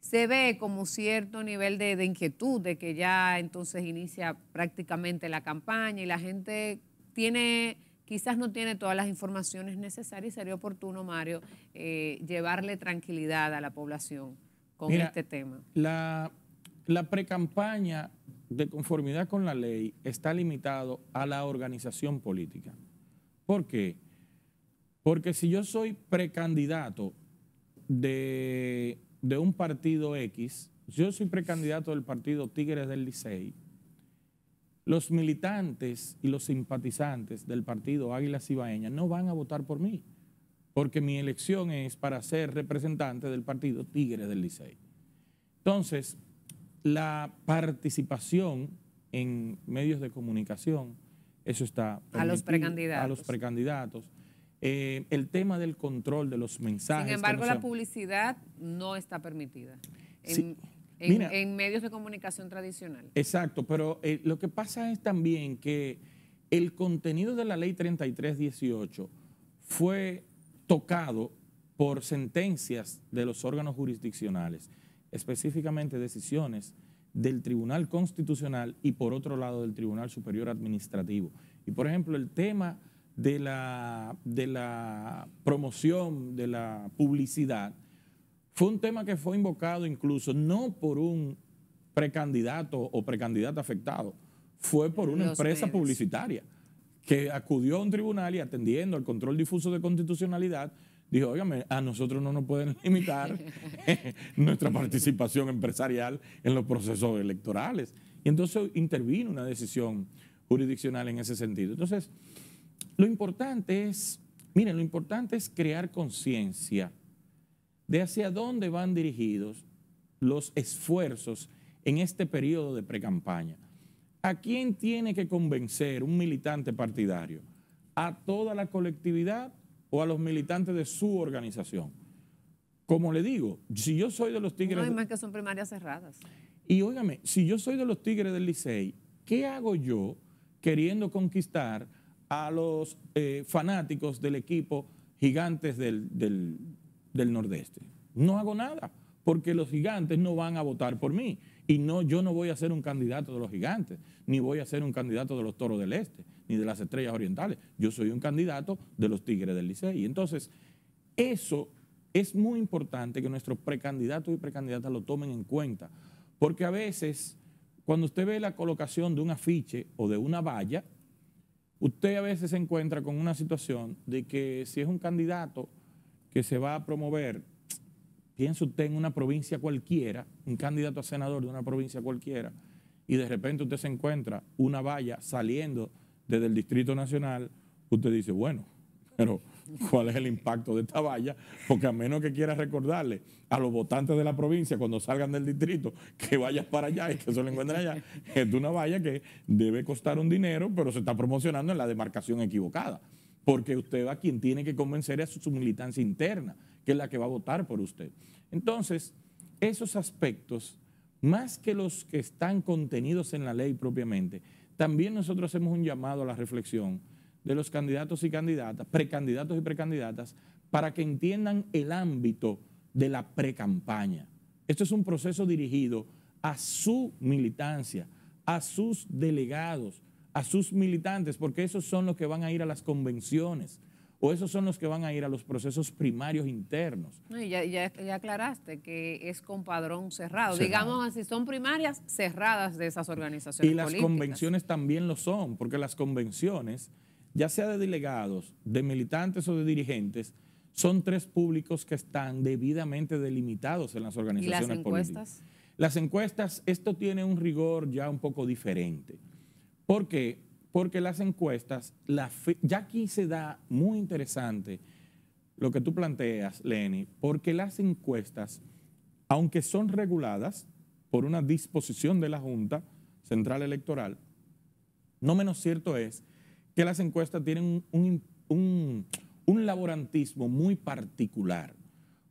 se ve como cierto nivel de, de inquietud de que ya entonces inicia prácticamente la campaña y la gente tiene, quizás no tiene todas las informaciones necesarias, y sería oportuno, Mario, eh, llevarle tranquilidad a la población con Mira, este tema. La, la precampaña, de conformidad con la ley, está limitado a la organización política. ¿Por qué? Porque si yo soy precandidato de... de un partido X, yo soy precandidato del partido Tigres del Licey, los militantes y los simpatizantes del partido Águilas Ibaeñas no van a votar por mí, porque mi elección es para ser representante del partido Tigres del Licey. Entonces, la participación en medios de comunicación, eso está permitido a los precandidatos. A los precandidatos. Eh, el tema del control de los mensajes. Sin embargo, no sea... la publicidad no está permitida en, sí. en, Mira, en medios de comunicación tradicional. Exacto, pero eh, lo que pasa es también que el contenido de la ley treinta y tres dieciocho fue tocado por sentencias de los órganos jurisdiccionales, específicamente decisiones del Tribunal Constitucional y por otro lado del Tribunal Superior Administrativo. Y por ejemplo, el tema de la, de la promoción, de la publicidad, fue un tema que fue invocado incluso no por un precandidato o precandidata afectado, fue por una Los empresa medios. publicitaria que acudió a un tribunal y atendiendo al control difuso de constitucionalidad, dijo, óigame, a nosotros no nos pueden limitar nuestra participación empresarial en los procesos electorales. Y entonces intervino una decisión jurisdiccional en ese sentido. Entonces, Lo importante es, miren, lo importante es crear conciencia de hacia dónde van dirigidos los esfuerzos en este periodo de precampaña. ¿A quién tiene que convencer un militante partidario? ¿A toda la colectividad o a los militantes de su organización? Como le digo, si yo soy de los Tigres... No, hay más que son primarias cerradas. Y óigame, si yo soy de los Tigres del Licey, ¿qué hago yo queriendo conquistar a los eh, fanáticos del equipo Gigantes del, del, del Nordeste? No hago nada, porque los Gigantes no van a votar por mí. Y no, yo no voy a ser un candidato de los Gigantes, ni voy a ser un candidato de los Toros del Este, ni de las Estrellas Orientales. Yo soy un candidato de los Tigres del Licey. Entonces, eso es muy importante que nuestros precandidatos y precandidatas lo tomen en cuenta. Porque a veces, cuando usted ve la colocación de un afiche o de una valla, usted a veces se encuentra con una situación de que si es un candidato que se va a promover, piensa usted en una provincia cualquiera, un candidato a senador de una provincia cualquiera, y de repente usted se encuentra una valla saliendo desde el Distrito Nacional, usted dice, bueno, pero ¿cuál es el impacto de esta valla? Porque a menos que quiera recordarle a los votantes de la provincia cuando salgan del distrito que vayas para allá y que se lo encuentren allá, es de una valla que debe costar un dinero, pero se está promocionando en la demarcación equivocada. Porque usted va, quien tiene que convencer es su militancia interna, que es la que va a votar por usted. Entonces, esos aspectos, más que los que están contenidos en la ley propiamente, también nosotros hacemos un llamado a la reflexión de los candidatos y candidatas, precandidatos y precandidatas, para que entiendan el ámbito de la precampaña. Esto es un proceso dirigido a su militancia, a sus delegados, a sus militantes, porque esos son los que van a ir a las convenciones o esos son los que van a ir a los procesos primarios internos. No, y ya, ya, ya aclaraste que es con padrón cerrado. cerrado. Digamos así, son primarias cerradas de esas organizaciones políticas. Y las políticas. convenciones también lo son, porque las convenciones, ya sea de delegados, de militantes o de dirigentes, son tres públicos que están debidamente delimitados en las organizaciones políticas. ¿Y las encuestas? Las encuestas, esto tiene un rigor ya un poco diferente. ¿Por qué? Porque las encuestas, la fe, ya aquí se da muy interesante lo que tú planteas, Lenny, porque las encuestas, aunque son reguladas por una disposición de la Junta Central Electoral, no menos cierto es que las encuestas tienen un, un, un, un laborantismo muy particular,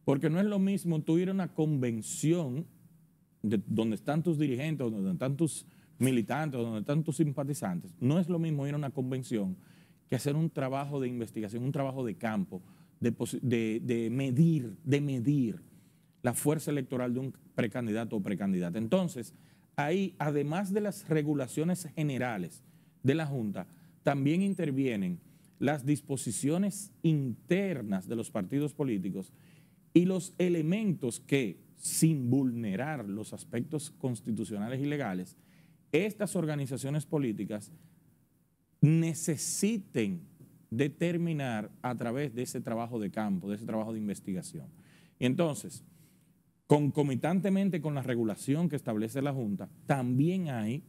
porque no es lo mismo tú ir a una convención de donde están tus dirigentes, donde están tus militantes, donde están tus simpatizantes. No es lo mismo ir a una convención que hacer un trabajo de investigación, un trabajo de campo, de, de, de medir, de medir la fuerza electoral de un precandidato o precandidata. Entonces, ahí, además de las regulaciones generales de la Junta, también intervienen las disposiciones internas de los partidos políticos y los elementos que, sin vulnerar los aspectos constitucionales y legales, estas organizaciones políticas necesiten determinar a través de ese trabajo de campo, de ese trabajo de investigación. Y entonces, concomitantemente con la regulación que establece la Junta, también hay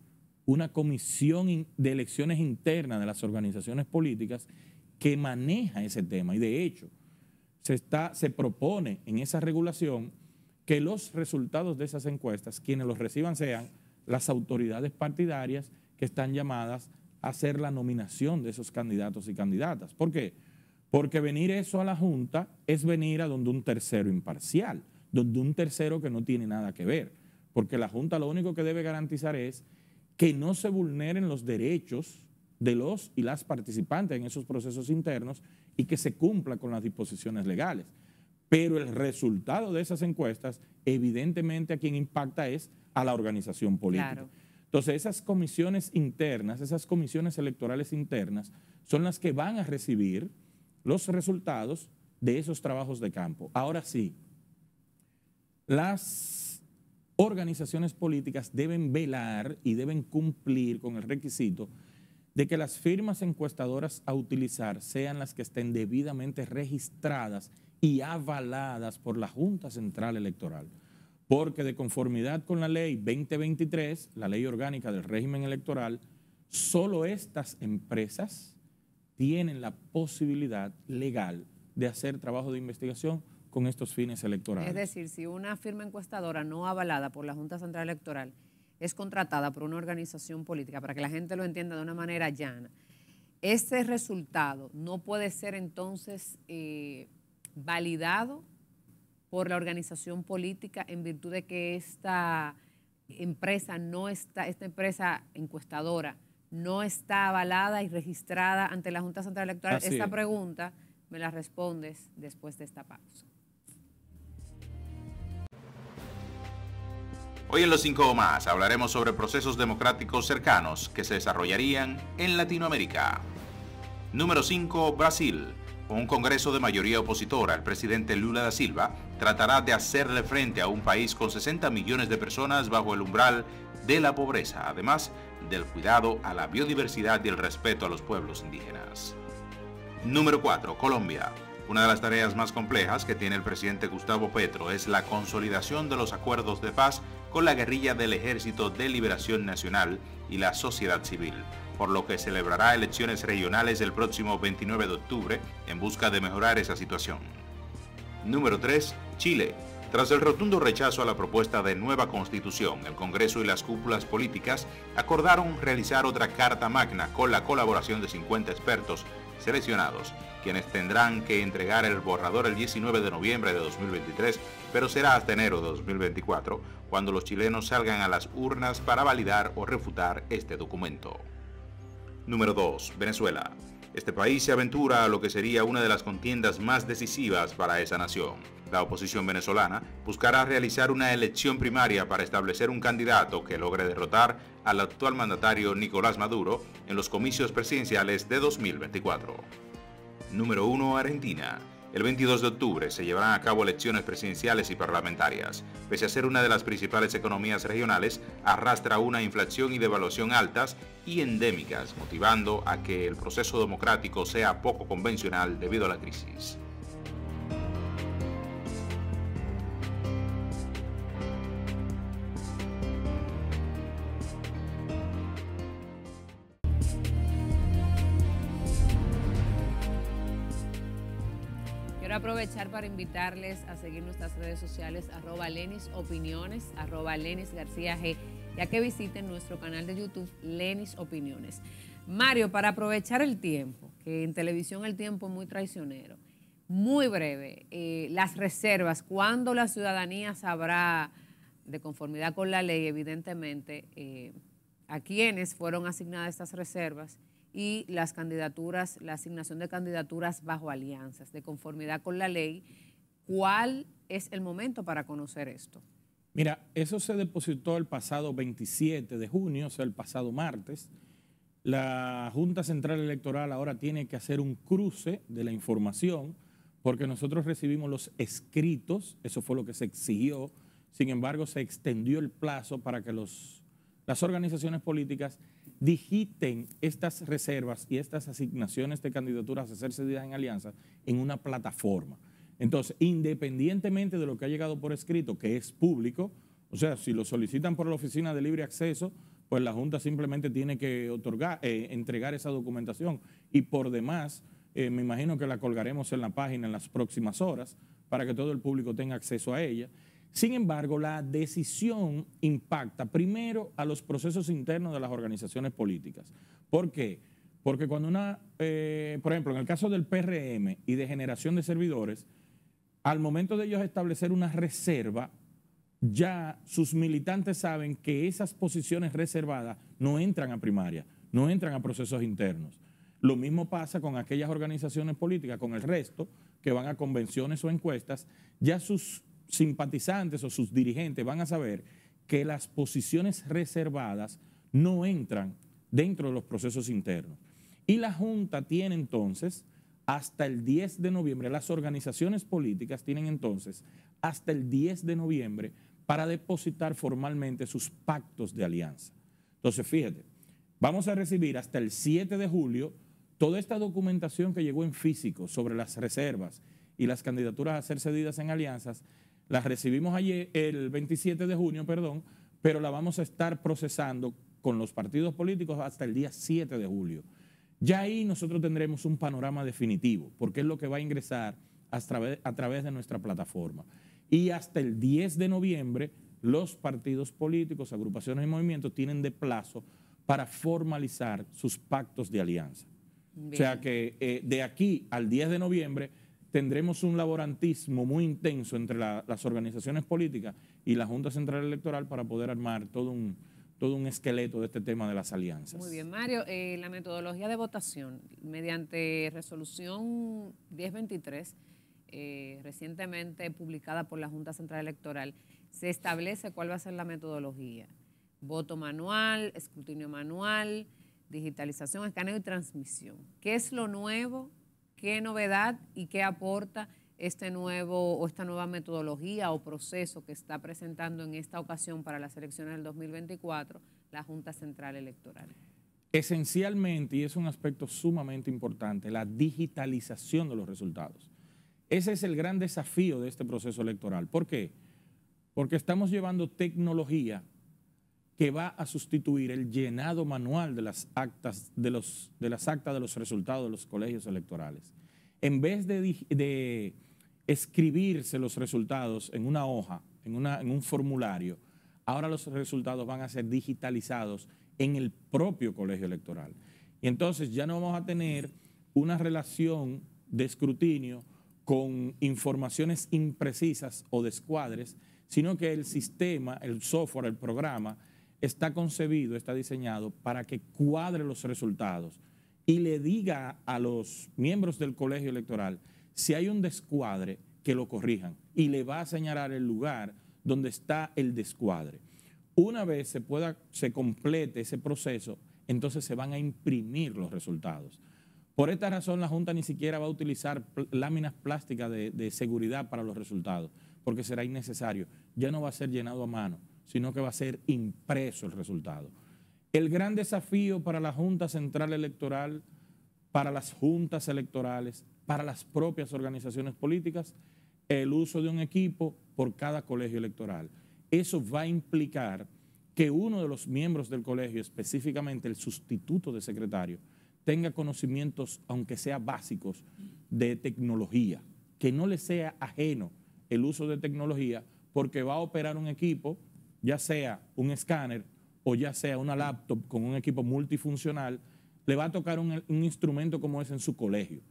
una comisión de elecciones internas de las organizaciones políticas que maneja ese tema. Y de hecho, se, está, se propone en esa regulación que los resultados de esas encuestas, quienes los reciban sean las autoridades partidarias que están llamadas a hacer la nominación de esos candidatos y candidatas. ¿Por qué? Porque venir eso a la Junta es venir a donde un tercero imparcial, donde un tercero que no tiene nada que ver, porque la Junta lo único que debe garantizar es que no se vulneren los derechos de los y las participantes en esos procesos internos y que se cumpla con las disposiciones legales. Pero el resultado de esas encuestas, evidentemente, a quien impacta es a la organización política. Claro. Entonces, esas comisiones internas, esas comisiones electorales internas, son las que van a recibir los resultados de esos trabajos de campo. Ahora sí, las organizaciones políticas deben velar y deben cumplir con el requisito de que las firmas encuestadoras a utilizar sean las que estén debidamente registradas y avaladas por la Junta Central Electoral, porque de conformidad con la Ley veinte veintitrés, la Ley Orgánica del Régimen Electoral, solo estas empresas tienen la posibilidad legal de hacer trabajo de investigación con estos fines electorales. Es decir, si una firma encuestadora no avalada por la Junta Central Electoral es contratada por una organización política, para que la gente lo entienda de una manera llana, ese resultado no puede ser entonces eh, validado por la organización política en virtud de que esta empresa, no está, esta empresa encuestadora no está avalada y registrada ante la Junta Central Electoral. Así esta es. Pregunta me la respondes después de esta pausa. Hoy en Los Cinco o Más hablaremos sobre procesos democráticos cercanos que se desarrollarían en Latinoamérica. Número cinco. Brasil. Un congreso de mayoría opositora al presidente Lula da Silva tratará de hacerle frente a un país con sesenta millones de personas bajo el umbral de la pobreza, además del cuidado a la biodiversidad y el respeto a los pueblos indígenas. Número cuatro. Colombia. Una de las tareas más complejas que tiene el presidente Gustavo Petro es la consolidación de los acuerdos de paz con la guerrilla del Ejército de Liberación Nacional y la sociedad civil, por lo que celebrará elecciones regionales el próximo veintinueve de octubre en busca de mejorar esa situación. Número tres. Chile. Tras el rotundo rechazo a la propuesta de nueva constitución, el Congreso y las cúpulas políticas acordaron realizar otra carta magna con la colaboración de cincuenta expertos seleccionados, quienes tendrán que entregar el borrador el diecinueve de noviembre de dos mil veintitrés, pero será hasta enero de dos mil veinticuatro cuando los chilenos salgan a las urnas para validar o refutar este documento. Número dos. Venezuela. Este país se aventura a lo que sería una de las contiendas más decisivas para esa nación. La oposición venezolana buscará realizar una elección primaria para establecer un candidato que logre derrotar al actual mandatario Nicolás Maduro en los comicios presidenciales de dos mil veinticuatro. Número uno. Argentina. El veintidós de octubre se llevarán a cabo elecciones presidenciales y parlamentarias. Pese a ser una de las principales economías regionales, arrastra una inflación y devaluación altas y endémicas, motivando a que el proceso democrático sea poco convencional debido a la crisis. Aprovechar para invitarles a seguir nuestras redes sociales, arroba Lenis Opiniones, arroba Lenis García G, ya que visiten nuestro canal de YouTube Lenis Opiniones. Mario, para aprovechar el tiempo, que en televisión el tiempo es muy traicionero, muy breve, eh, las reservas, ¿cuándo la ciudadanía sabrá, de conformidad con la ley, evidentemente, eh, a quiénes fueron asignadas estas reservas y las candidaturas, la asignación de candidaturas bajo alianzas, de conformidad con la ley? ¿Cuál es el momento para conocer esto? Mira, eso se depositó el pasado veintisiete de junio, o sea, el pasado martes. La Junta Central Electoral ahora tiene que hacer un cruce de la información porque nosotros recibimos los escritos, eso fue lo que se exigió. Sin embargo, se extendió el plazo para que los, las organizaciones políticas digiten estas reservas y estas asignaciones de candidaturas a ser cedidas en alianza en una plataforma. Entonces, independientemente de lo que ha llegado por escrito, que es público, o sea, si lo solicitan por la Oficina de Libre Acceso, pues la Junta simplemente tiene que otorgar, eh, entregar esa documentación. Y por demás, eh, me imagino que la colgaremos en la página en las próximas horas para que todo el público tenga acceso a ella. Sin embargo, la decisión impacta primero a los procesos internos de las organizaciones políticas. ¿Por qué? Porque cuando una, eh, por ejemplo, en el caso del P R M y de Generación de Servidores, al momento de ellos establecer una reserva, ya sus militantes saben que esas posiciones reservadas no entran a primaria, no entran a procesos internos. Lo mismo pasa con aquellas organizaciones políticas, con el resto, que van a convenciones o encuestas, ya sus simpatizantes o sus dirigentes van a saber que las posiciones reservadas no entran dentro de los procesos internos. Y la Junta tiene entonces hasta el diez de noviembre, las organizaciones políticas tienen entonces hasta el diez de noviembre para depositar formalmente sus pactos de alianza. Entonces, fíjate, vamos a recibir hasta el siete de julio toda esta documentación que llegó en físico sobre las reservas y las candidaturas a ser cedidas en alianzas. Las recibimos ayer, el veintisiete de junio, perdón, pero la vamos a estar procesando con los partidos políticos hasta el día siete de julio. Ya ahí nosotros tendremos un panorama definitivo, porque es lo que va a ingresar a través, a través de nuestra plataforma. Y hasta el diez de noviembre los partidos políticos, agrupaciones y movimientos tienen de plazo para formalizar sus pactos de alianza. Bien. O sea que eh, de aquí al diez de noviembre tendremos un laborantismo muy intenso entre la, las organizaciones políticas y la Junta Central Electoral para poder armar todo un, todo un esqueleto de este tema de las alianzas. Muy bien, Mario. Eh, la metodología de votación mediante Resolución diez veintitrés, eh, recientemente publicada por la Junta Central Electoral, se establece cuál va a ser la metodología. Voto manual, escrutinio manual, digitalización, escaneo y transmisión. ¿Qué es lo nuevo? ¿Qué novedad y qué aporta este nuevo o esta nueva metodología o proceso que está presentando en esta ocasión para las elecciones del dos mil veinticuatro la Junta Central Electoral? Esencialmente, y es un aspecto sumamente importante, la digitalización de los resultados. Ese es el gran desafío de este proceso electoral. ¿Por qué? Porque estamos llevando tecnología que va a sustituir el llenado manual de las actas de los, de las actas de los resultados de los colegios electorales. En vez de, de escribirse los resultados en una hoja, en, una, en un formulario, ahora los resultados van a ser digitalizados en el propio colegio electoral. Y entonces ya no vamos a tener una relación de escrutinio con informaciones imprecisas o descuadres, sino que el sistema, el software, el programa, está concebido, está diseñado para que cuadre los resultados y le diga a los miembros del colegio electoral si hay un descuadre que lo corrijan y le va a señalar el lugar donde está el descuadre. Una vez se pueda, se complete ese proceso, entonces se van a imprimir los resultados. Por esta razón la Junta ni siquiera va a utilizar láminas plásticas de, de seguridad para los resultados, porque será innecesario. Ya no va a ser llenado a mano, sino que va a ser impreso el resultado. El gran desafío para la Junta Central Electoral, para las juntas electorales, para las propias organizaciones políticas, el uso de un equipo por cada colegio electoral. Eso va a implicar que uno de los miembros del colegio, específicamente el sustituto de secretario, tenga conocimientos, aunque sea básicos, de tecnología, que no le sea ajeno el uso de tecnología, porque va a operar un equipo, ya sea un escáner o ya sea una laptop con un equipo multifuncional, le va a tocar un, un instrumento como ese en su colegio.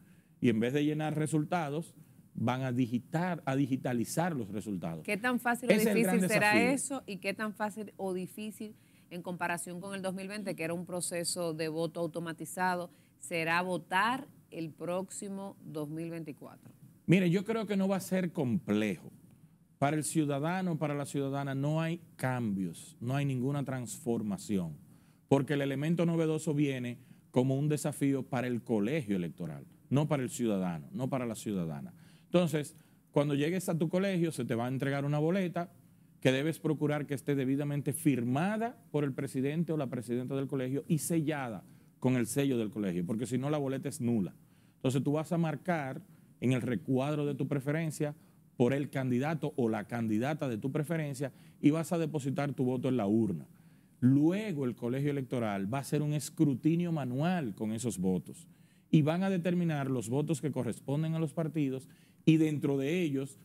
Y en vez de llenar resultados, van a digitar, a digitalizar los resultados. ¿Qué tan fácil o difícil será eso? ¿Y qué tan fácil o difícil en comparación con el dos mil veinte, que era un proceso de voto automatizado, será votar el próximo dos mil veinticuatro? Mire, yo creo que no va a ser complejo. Para el ciudadano, para la ciudadana, no hay cambios, no hay ninguna transformación, porque el elemento novedoso viene como un desafío para el colegio electoral, no para el ciudadano, no para la ciudadana. Entonces, cuando llegues a tu colegio, se te va a entregar una boleta que debes procurar que esté debidamente firmada por el presidente o la presidenta del colegio y sellada con el sello del colegio, porque si no la boleta es nula. Entonces tú vas a marcar en el recuadro de tu preferencia por el candidato o la candidata de tu preferencia y vas a depositar tu voto en la urna. Luego el colegio electoral va a hacer un escrutinio manual con esos votos y van a determinar los votos que corresponden a los partidos y dentro de ellos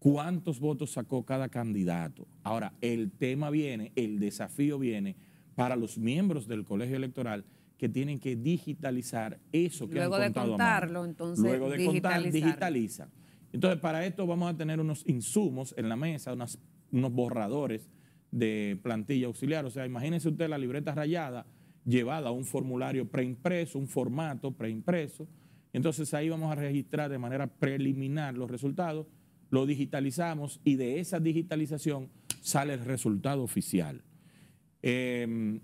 cuántos votos sacó cada candidato. Ahora, el tema viene, el desafío viene para los miembros del colegio electoral que tienen que digitalizar eso que han contado a mano. Luego de contarlo, entonces, luego de contar, digitaliza. Entonces, para esto vamos a tener unos insumos en la mesa, unas, unos borradores de plantilla auxiliar. O sea, imagínense usted la libreta rayada llevada a un formulario preimpreso, un formato preimpreso. Entonces, ahí vamos a registrar de manera preliminar los resultados, lo digitalizamos y de esa digitalización sale el resultado oficial. Eh,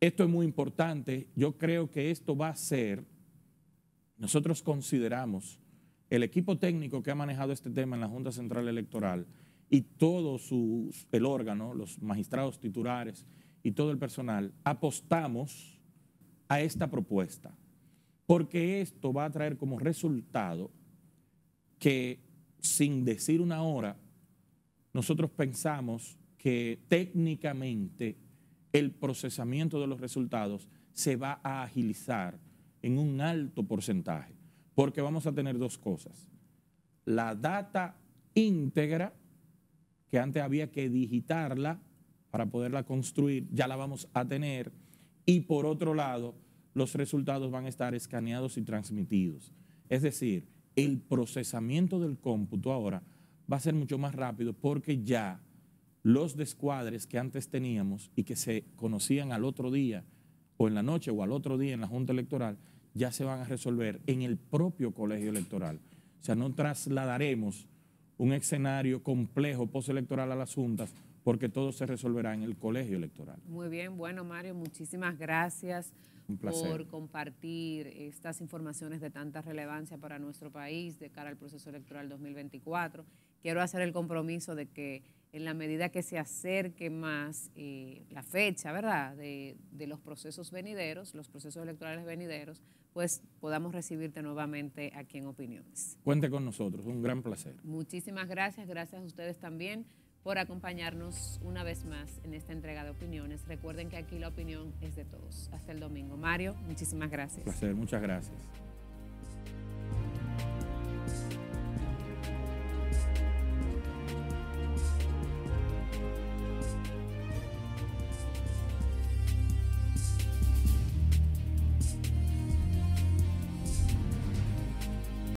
esto es muy importante. Yo creo que esto va a ser, nosotros consideramos, el equipo técnico que ha manejado este tema en la Junta Central Electoral y todo su, el órgano, los magistrados titulares y todo el personal, apostamos a esta propuesta, porque esto va a traer como resultado que, sin decir una hora, nosotros pensamos que técnicamente el procesamiento de los resultados se va a agilizar en un alto porcentaje. Porque vamos a tener dos cosas. La data íntegra, que antes había que digitarla para poderla construir, ya la vamos a tener. Y por otro lado, los resultados van a estar escaneados y transmitidos. Es decir, el procesamiento del cómputo ahora va a ser mucho más rápido porque ya los descuadres que antes teníamos y que se conocían al otro día o en la noche o al otro día en la Junta Electoral, ya se van a resolver en el propio colegio electoral. O sea, no trasladaremos un escenario complejo postelectoral a las juntas porque todo se resolverá en el colegio electoral. Muy bien, bueno, Mario, muchísimas gracias por compartir estas informaciones de tanta relevancia para nuestro país de cara al proceso electoral dos mil veinticuatro. Quiero hacer el compromiso de que en la medida que se acerque más eh, la fecha, ¿verdad?, de, de los procesos venideros, los procesos electorales venideros, pues podamos recibirte nuevamente aquí en Opiniones. Cuente con nosotros, un gran placer. Muchísimas gracias, gracias a ustedes también por acompañarnos una vez más en esta entrega de Opiniones. Recuerden que aquí la opinión es de todos. Hasta el domingo. Mario, muchísimas gracias. Un placer, muchas gracias.